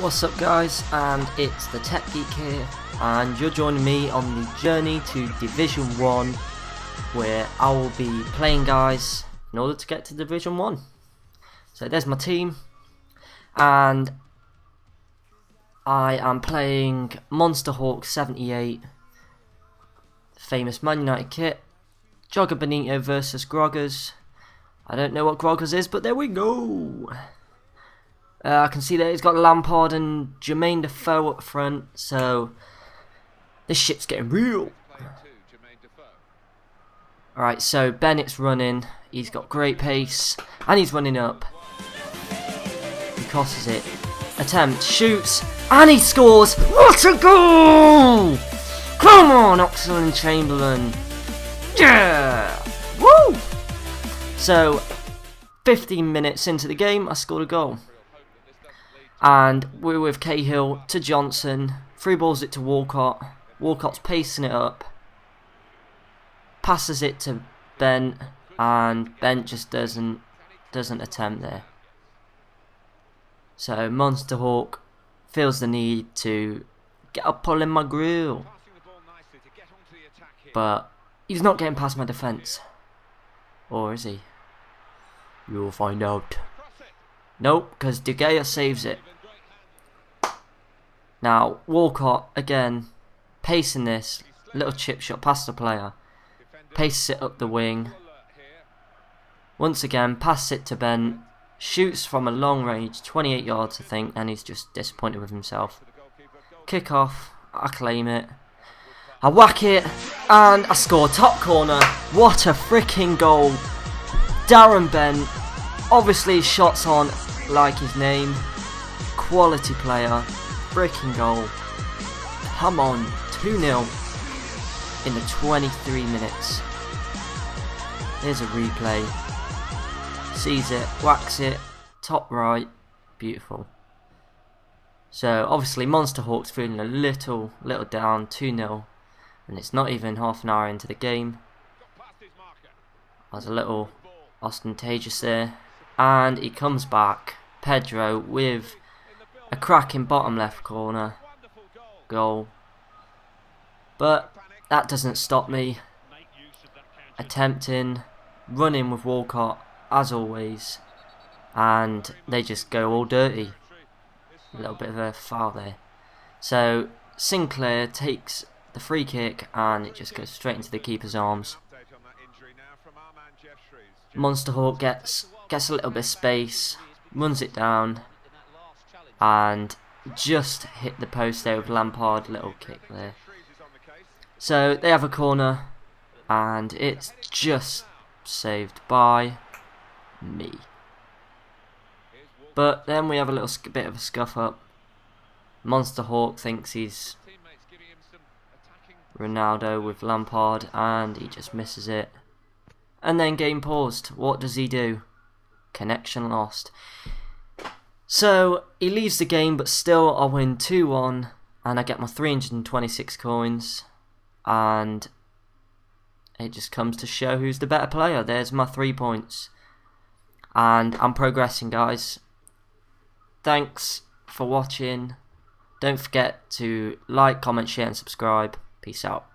What's up guys, and it's the Tech Geek here, and you're joining me on the journey to Division 1, where I will be playing guys in order to get to Division 1. So there's my team, and I am playing Monster Hawk 78, famous Man United kit, Jogger Benito versus Groggers. I don't know what Groggers is, but there we go. I can see that he's got Lampard and Jermaine Defoe up front, so this shit's getting real. Alright, so Bennett's running, he's got great pace, and he's running up. He crosses it, attempts, shoots, and he scores! What a goal! Come on, Oxlade-Chamberlain! Yeah! Woo! So, 15 minutes into the game, I scored a goal. And we're with Cahill to Johnson, free balls it to Walcott, Walcott's pacing it up, passes it to Bent, and Bent just doesn't attempt there. So Monster Hawk feels the need to get a pull in my grill, but he's not getting past my defence, or is he? You'll find out. Nope, because De Gea saves it. Now, Walcott, again, pacing this, little chip shot past the player, paces it up the wing, once again, passes it to Bent, shoots from a long range, 28 yards I think, and he's just disappointed with himself. Kick off, I claim it, I whack it, and I score, top corner, what a freaking goal, Darren Bent, obviously shots on like his name, quality player. Freaking goal. Come on, 2-0 in the 23 minutes. Here's a replay. Sees it, whacks it, top right, beautiful. So obviously Monster Hawk's feeling a little down, 2-0, and it's not even half an hour into the game. I was a little ostentatious there, and he comes back, Pedro with a cracking bottom left corner goal, but that doesn't stop me attempting, running with Walcott as always, and they just go all dirty. A little bit of a foul there, so Sinclair takes the free kick and it just goes straight into the keeper's arms. Monster Hawk gets a little bit of space, runs it down, and just hit the post there with Lampard, little kick there. So they have a corner, and it's just saved by me. But then we have a little bit of a scuff up. Monster Hawk thinks he's Ronaldo with Lampard, and he just misses it. And then game paused. What does he do? Connection lost. So he leaves the game, but still I win 2-1, and I get my 326 coins, and it just comes to show who's the better player. There's my 3 points, and I'm progressing guys. Thanks for watching. Don't forget to like, comment, share and subscribe. Peace out.